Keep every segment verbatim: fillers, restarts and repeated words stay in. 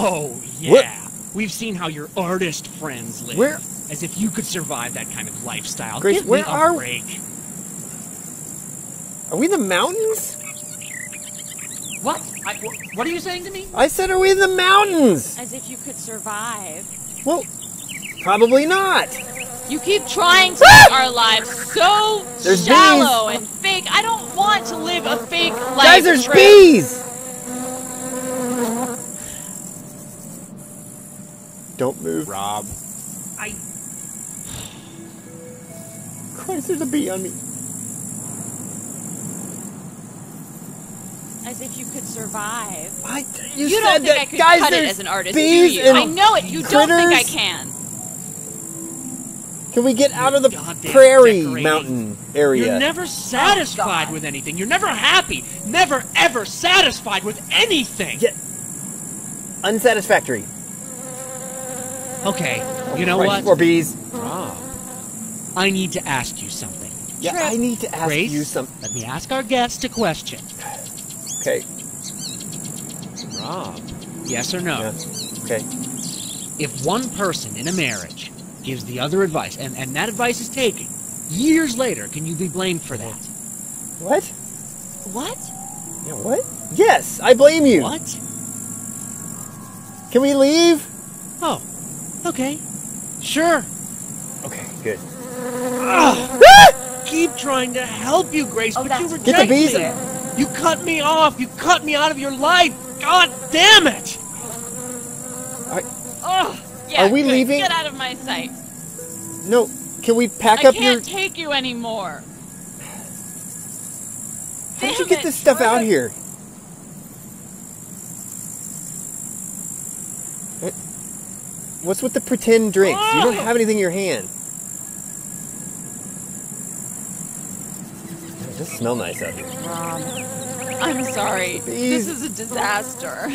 Oh, yeah. What? We've seen how your artist friends live. Where? As if you could survive that kind of lifestyle. Grace, Give where me a are break. We? Are we in the mountains? What? I, wh what are you saying to me? I said, are we in the mountains? As if you could survive. Well, probably not. You keep trying to make our lives so there's shallow bees. And fake. I don't want to live a fake life. Guys, there's trip. Bees! Don't move. Rob. I... Christ, there's a bee on me. As if you could survive. I, you you said don't think that I could guys, cut it as an artist, do you? I know it. You critters. Don't think I can. Can we get out of the prairie decorating. Mountain area? You're never satisfied oh, with anything. You're never happy. Never, ever satisfied with anything. Yeah. Unsatisfactory. Okay, you know what? More bees. Oh. I need to ask you something. Yeah, Trip. I need to ask Grace, you something. Let me ask our guest a question. Okay. Rob. Yes or no? Yeah. Okay. If one person in a marriage gives the other advice, and, and that advice is taken, years later, can you be blamed for that? What? What? Yeah, what? Yes, I blame you. What? Can we leave? Oh. Okay. Sure. Okay, good. Keep trying to help you, Grace, oh, but you reject Get the bees me. You cut me off. You cut me out of your life. God damn it. Are, oh, yeah, are we good. Leaving? Get out of my sight. No. Can we pack I up your... I can't take you anymore. How did you get it, this stuff Trip. Out here? What? What's with the pretend drinks? Oh! You don't have anything in your hand. It does smell nice out here. Rob, I'm sorry. Bees. This is a disaster.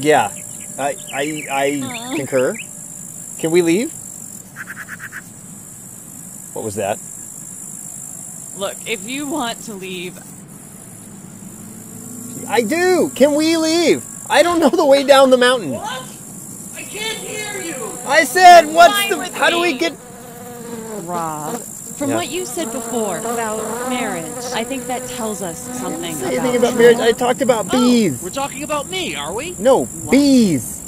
Yeah, I I, I uh. concur. Can we leave? What was that? Look, if you want to leave... I do! Can we leave? I don't know the way down the mountain. What? I can't hear you! I said, what's the... How do we get... Rob, from yeah. what you said before about marriage, I think that tells us something about... I didn't say about marriage. I talked about oh, bees. We're talking about me, are we? No, what? Bees.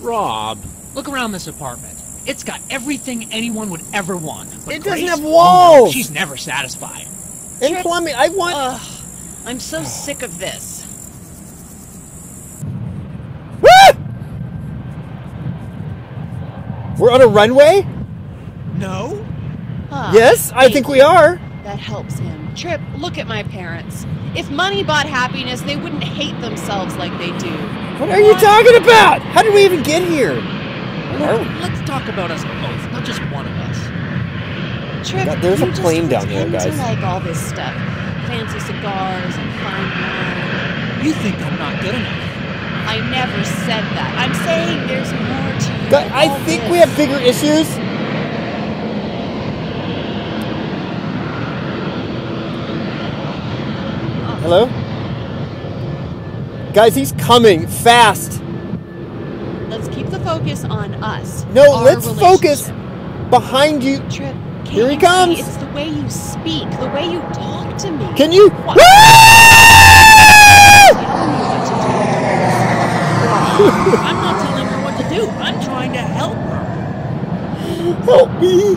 Rob. Look around this apartment. It's got everything anyone would ever want. But it Grace, doesn't have walls! Oh, she's never satisfied. And Trip, plumbing, I want... Uh, I'm so sick of this. We're on a runway? No. Huh. Yes, I Maybe. think we are. That helps him. Trip, look at my parents. If money bought happiness, they wouldn't hate themselves like they do. What are you talking about? How did we even get here? Look, let's talk about us both, not just one of us. Trip, God, there's a plane down there, guys. You like all this stuff. Fancy cigars and fine wine. You think I'm not good enough. I never said that. I'm saying there's more to you. But I think this. We have bigger issues. Oh. Hello? Guys, he's coming fast. Let's keep the focus on us. No, let's focus behind you. Trip, here he comes. It's the way you speak, the way you talk to me. Can you? I'm not telling her what to do. I'm trying to help her. Help me.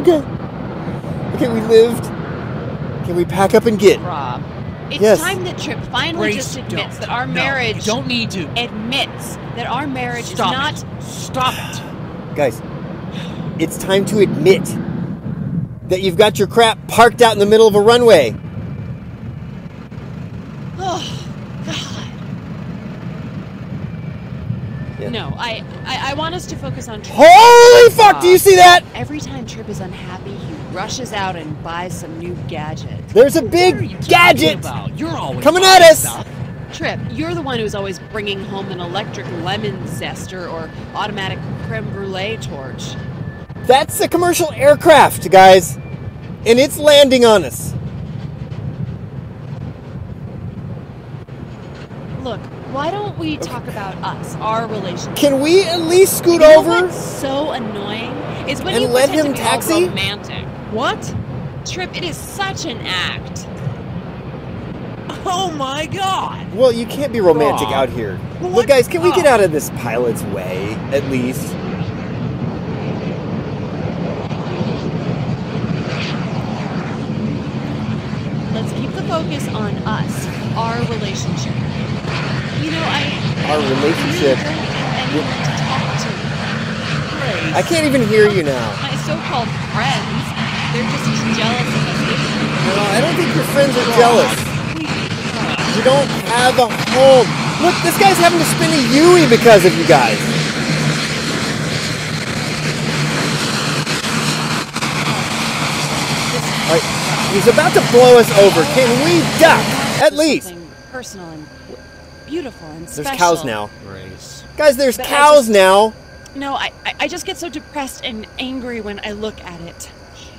Okay. Okay, we lived. Can we pack up and get? Rob, it's yes. time that Trip finally Grace, just admits don't. That our marriage... No, you don't need to. ...admits that our marriage Stop is not... It. Stop it. Guys, it's time to admit that you've got your crap parked out in the middle of a runway. No, I, I I want us to focus on Trip. Holy fuck, uh, do you see that? Every time Trip is unhappy, he rushes out and buys some new gadget. There's a big what are you gadget about? You're always coming at us. Stuff. Trip, you're the one who's always bringing home an electric lemon zester or automatic creme brulee torch. That's a commercial aircraft, guys. And it's landing on us. Look, why don't we talk about us, our relationship? Can we at least scoot you know over? What's so annoying is when and you let him to be taxi? All romantic. What? Trip, it is such an act. Oh my God! Well, you can't be romantic Aww. out here. What? Look, guys, can we get out of this pilot's way, at least? Let's keep the focus on us, our relationship. You know, I... Our relationship... I really don't get anyone to talk to. Grace. I can't even hear you now. My so-called friends, they're just jealous of us. No, I don't think your friends are jealous. You don't have a home. Look, this guy's having to spin a Yui because of you guys. All right, he's about to blow us over. Can we duck? At least. Personal and beautiful and special. There's cows now. Grace. Guys, there's but cows I just, now. No, I, I just get so depressed and angry when I look at it.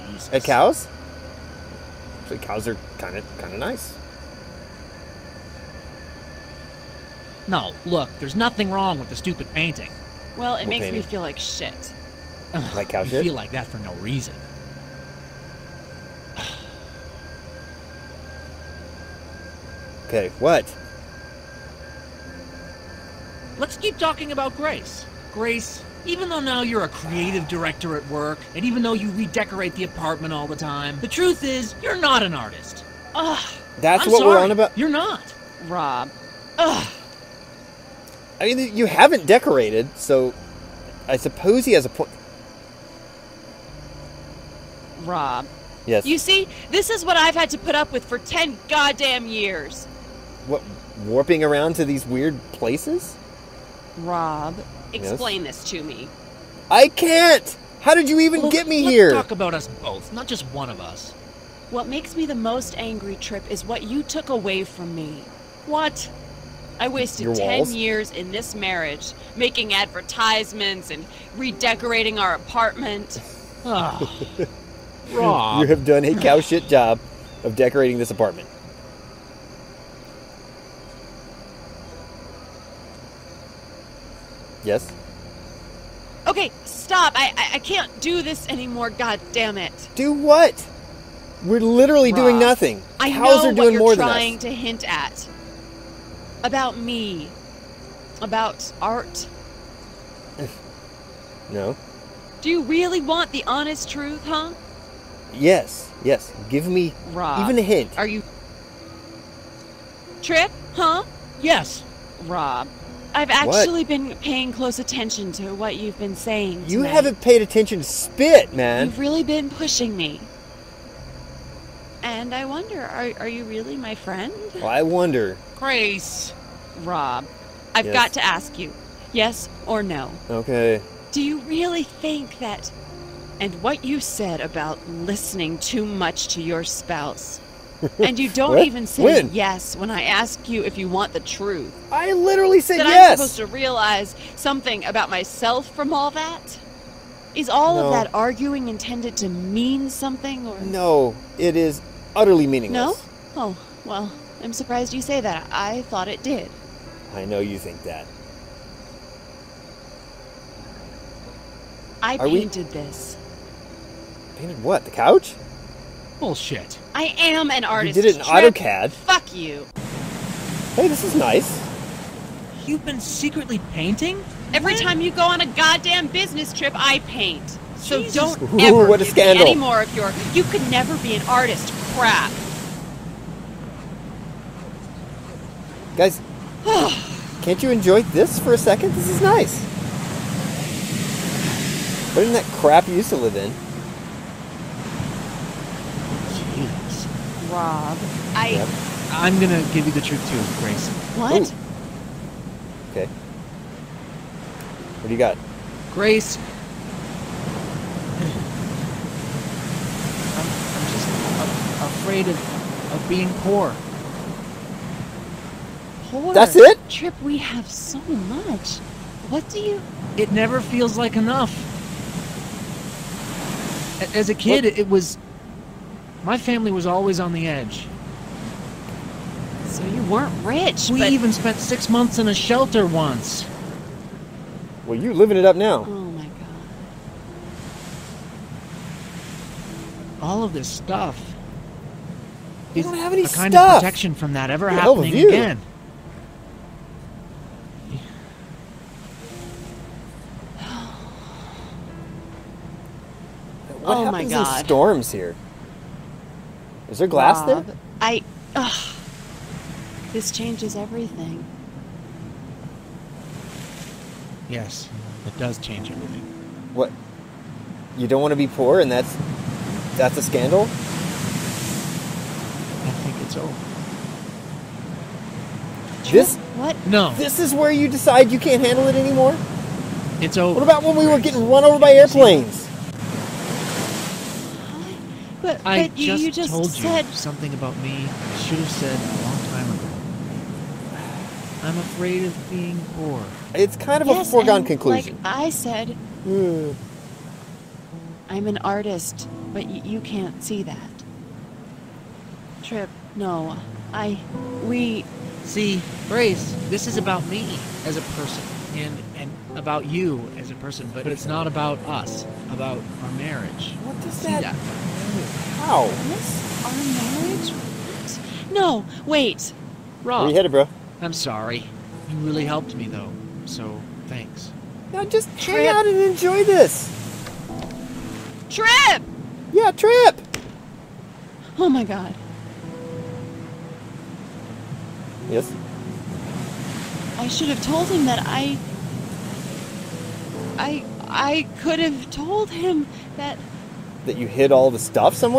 Jesus. At cows? So cows are kind of kind of nice. No, look, there's nothing wrong with the stupid painting. Well, it what makes painting? me feel like shit. Like cow shit? I feel like that for no reason. Okay, what? Let's keep talking about Grace. Grace, even though now you're a creative director at work, and even though you redecorate the apartment all the time, the truth is, you're not an artist. Ugh. That's I'm what sorry. we're on about? You're not. Rob. Ugh. I mean, you haven't decorated, so I suppose he has a point. Rob. Yes. You see, this is what I've had to put up with for ten goddamn years. What, warping around to these weird places? Rob, explain yes. this to me. I can't! How did you even well, get me let's here? Talk about us both, not just one of us. What makes me the most angry, Trip, is what you took away from me. What? I wasted ten years in this marriage, making advertisements and redecorating our apartment. Oh. Rob. You have done a cow shit job of decorating this apartment. Yes? Okay, stop. I, I, I can't do this anymore, god damn it. Do what? We're literally Rob, doing nothing. I Cows know are doing what you're more trying than us. to hint at. About me. About art. No. Do you really want the honest truth, huh? Yes, yes. Give me Rob, even a hint. Are you... Trip, huh? Yes. Rob, I've actually what? been paying close attention to what you've been saying tonight. You haven't paid attention to spit, man. You've really been pushing me. And I wonder, are, are you really my friend? Well, I wonder. Grace. Rob, I've yes. got to ask you, yes or no? Okay. Do you really think that, and what you said about listening too much to your spouse, and you don't even say when? yes when I ask you if you want the truth. I literally said that yes. I'm supposed to realize something about myself from all that? Is all no. of that arguing intended to mean something? or No, it is utterly meaningless. No? Oh, well, I'm surprised you say that. I thought it did. I know you think that. I Are painted we... this. Painted what? The couch? Bullshit. I am an artist. You did it in Trip. AutoCAD. Fuck you. Hey, this is nice. You've been secretly painting? Every time you go on a goddamn business trip, I paint. So Jesus. don't ever Ooh, what a give scandal. me any more of your you could never be an artist crap. Guys, can't you enjoy this for a second? This is nice. What in that crap you used to live in? Jeez. Rob, I... Yep. I'm gonna give you the truth too, Grace. What? Ooh. Okay. What do you got? Grace. I'm, I'm just a, afraid of, of being poor. Poor? That's it? Trip, we have so much. What do you... It never feels like enough. As a kid, what? it was... My family was always on the edge. So you weren't rich, We but... even spent six months in a shelter once. Well, you living it up now. Oh, my God. All of this stuff. You don't have any stuff. A kind of protection from that ever happening again. What oh happens my God. in storms here? Is there glass Rob, there? I... Ugh. This changes everything. Yes, it does change everything. What? You don't want to be poor and that's... that's a scandal? I think it's over. This... What? No. This is where you decide you can't handle it anymore? It's over. What about when we were getting run over by airplanes? But, but I you, just, you just told said... you something about me I should have said a long time ago. I'm afraid of being poor. It's kind of yes, a foregone and conclusion. Like I said, mm. I'm an artist, but y you can't see that. Trip, no, I, we... See, Grace, this is about me as a person, and, and about you as a person, but it's not about us, about our marriage. What does that... that? How? This? Our marriage? No, wait. Rob. Where you headed, bro? I'm sorry. You really helped me, though. So, thanks. Now just Trip. hang out and enjoy this. Trip! Yeah, Trip! Oh, my God. Yes? I should have told him that I... I... I could have told him that... That you hid all the stuff somewhere?